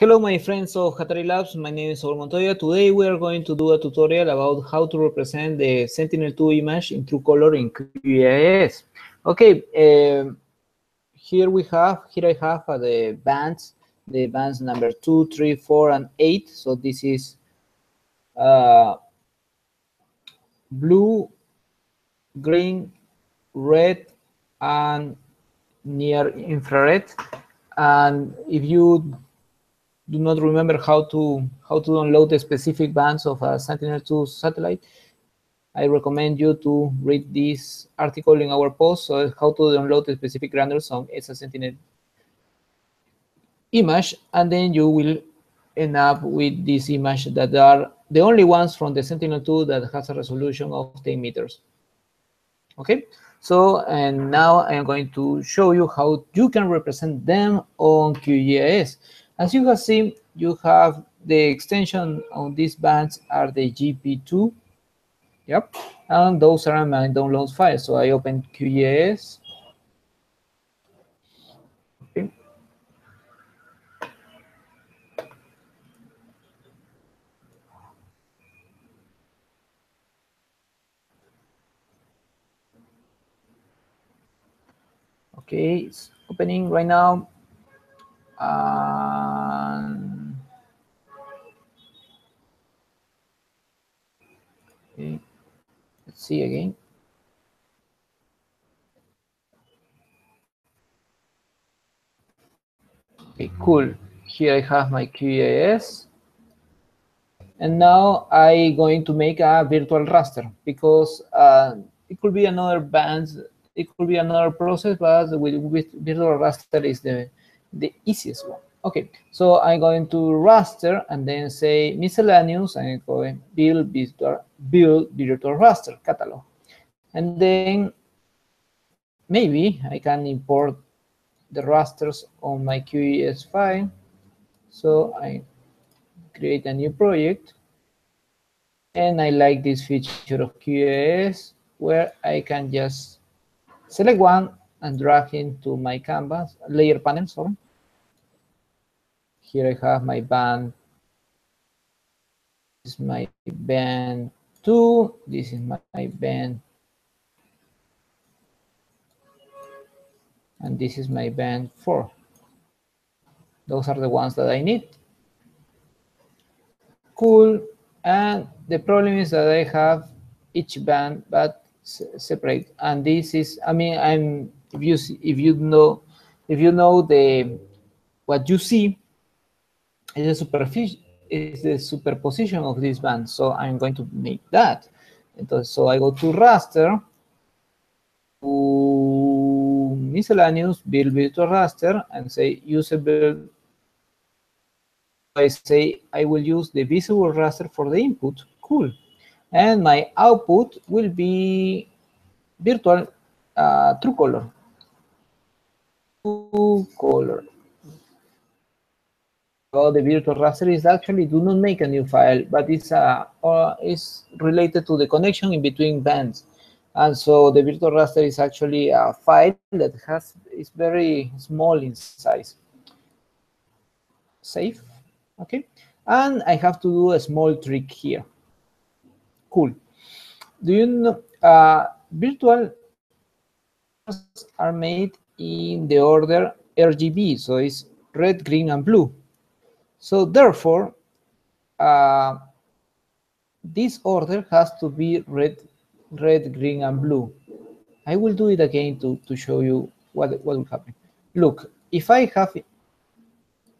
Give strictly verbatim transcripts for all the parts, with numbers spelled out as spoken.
Hello my friends of Hatari Labs, my name is Saul Montoya. Today we are going to do a tutorial about how to represent the Sentinel two image in true color in Q G I S. Okay, uh, here we have, here I have uh, the bands, the bands number two, three, four, and eight. So this is uh, blue, green, red, and near infrared. And if you do not remember how to how to download the specific bands of a Sentinel two satellite, I recommend you to read this article in our post on how to download the specific granules on E S A Sentinel image, and then you will end up with this image that are the only ones from the Sentinel two that has a resolution of ten meters. Okay, so and now I am going to show you how you can represent them on Q G I S. As you have seen, you have the extension on these bands are the G P two, yep, and those are my download files. So I open Q G I S. Okay. Okay, it's opening right now. Um, okay. Let's see again. Okay, cool. Here I have my Q G I S, and now I'm going to make a virtual raster because uh, it could be another band, it could be another process, but with, with virtual raster is the the easiest one. Okay, so I'm going to raster and then say miscellaneous and go build visitor build virtual raster catalog, and then maybe I can import the rasters on my Q G I S file. So I create a new project, and I like this feature of Q G I S where I can just select one and drag into my canvas layer panel. Sorry. Here I have my band. This is my band two. This is my band, and this is my band four. Those are the ones that I need. Cool. And the problem is that I have each band, but separate. And this is, I mean, I'm. If you see, if you know, if you know the what you see is the superfic is the superposition of these bands. So I'm going to make that. So I go to raster, to miscellaneous, build virtual raster, and say usable. I say I will use the visible raster for the input. Cool, and my output will be virtual uh, true color. Color well, the virtual raster is actually do not make a new file, but it's uh, uh is related to the connection in between bands, and so the virtual raster is actually a file that has is very small in size. Save. Okay, and I have to do a small trick here. Cool. Do you know uh virtual are made in the order R G B, so it's red, green, and blue. So therefore, uh, this order has to be red, red, green, and blue. I will do it again to to show you what what will happen. Look, if I have,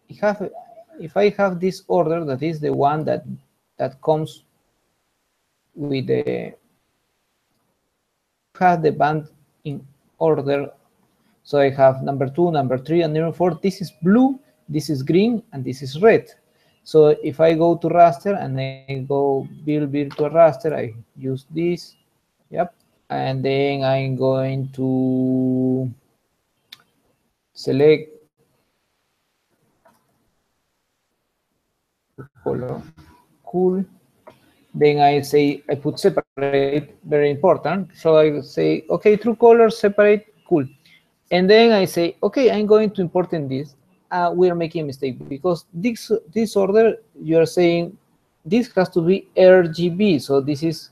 if I have, if I have this order that is the one that that comes with the have the band in order. So I have number two, number three, and number four. This is blue, this is green, and this is red. So if I go to raster and I go build virtual raster, I use this, yep. And then I'm going to select color, cool. Then I say, I put separate, very important. So I say, okay, true color, separate, cool. And then I say, okay, I'm going to import in this uh, we are making a mistake, because this this order you are saying this has to be R G B, so this is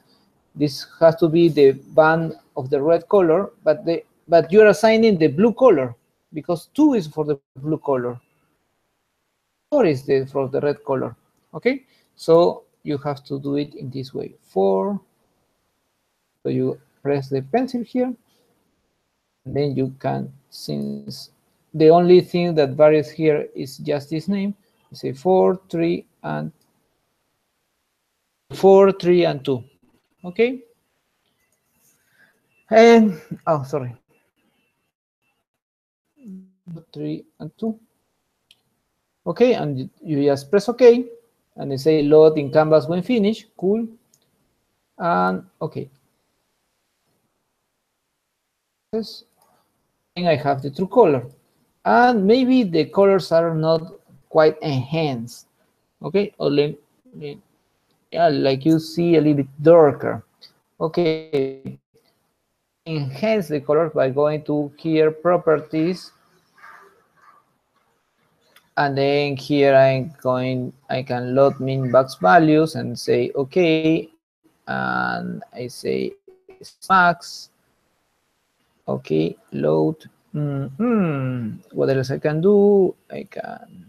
this has to be the band of the red color, but the but you are assigning the blue color because two is for the blue color, four is the for the red color. Okay, so you have to do it in this way. Four. So you press the pencil here, and then you can, since the only thing that varies here is just this name, you say four, three, and four, three, and two. Okay. And oh, sorry, three and two. Okay, and you just press OK, and you say load in canvas when finished. Cool, and okay. And I have the true color, and maybe the colors are not quite enhanced. Okay, or let me, yeah, like you see a little bit darker. Okay. Enhance the color by going to here properties, and then here I'm going I can load min max values and say okay, and I say max. Okay, load. Mm-hmm. What else I can do? I can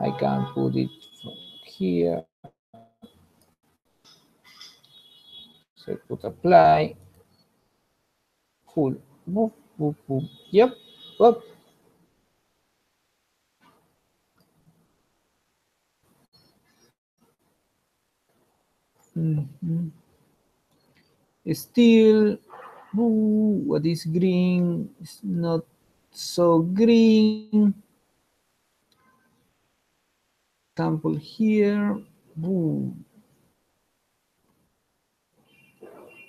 I can put it from here. So I put apply. Cool. Boop, boop, boop. Yep. Up. Mm-hmm. Still, ooh, what is green? It's not so green. Sample here. Ooh.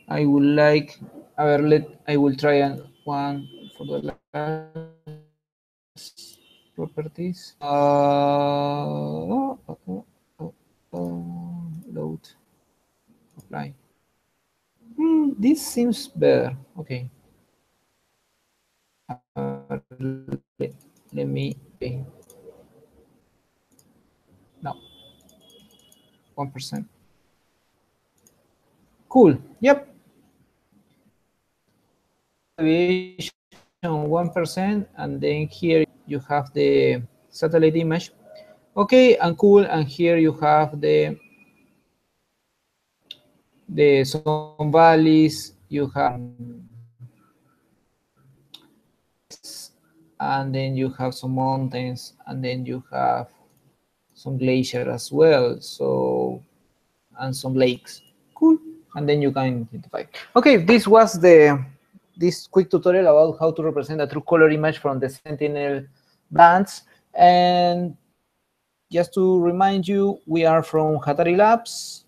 I would like, I will, let, I will try and one for the last properties. Uh, oh, oh, oh, oh, load, apply. Mm, this seems better. Okay. Uh, let, let me. Okay. No. One percent. Cool. Yep. one percent, and then here you have the satellite image. Okay, and cool, and here you have the the some valleys you have, and then you have some mountains, and then you have some glacier as well, so, and some lakes. Cool, and then you can identify. Okay, this was the this quick tutorial about how to represent a true color image from the Sentinel bands. And just to remind you, we are from Hatari Labs.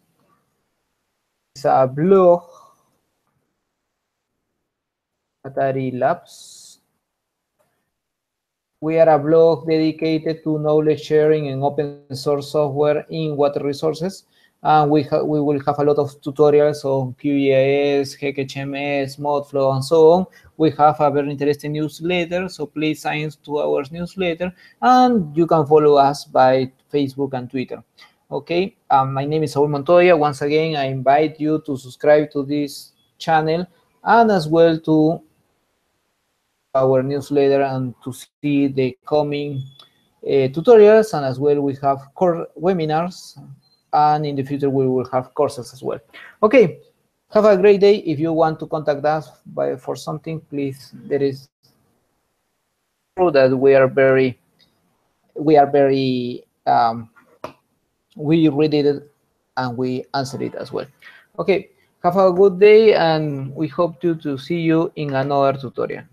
It's a blog, Hatari Labs. We are a blog dedicated to knowledge sharing and open source software in water resources. And we, we will have a lot of tutorials on Q G I S, H E C H M S, Modflow, and so on. We have a very interesting newsletter, so please sign up to our newsletter. And you can follow us by Facebook and Twitter. Okay, um, my name is Saul Montoya. Once again, I invite you to subscribe to this channel and as well to our newsletter and to see the coming uh, tutorials. And as well, we have core webinars. And in the future, we will have courses as well. Okay, have a great day. If you want to contact us by, for something, please, there is true that we are very, we are very, um, we read it and we answer it as well. Okay, have a good day, and we hope to, to see you in another tutorial.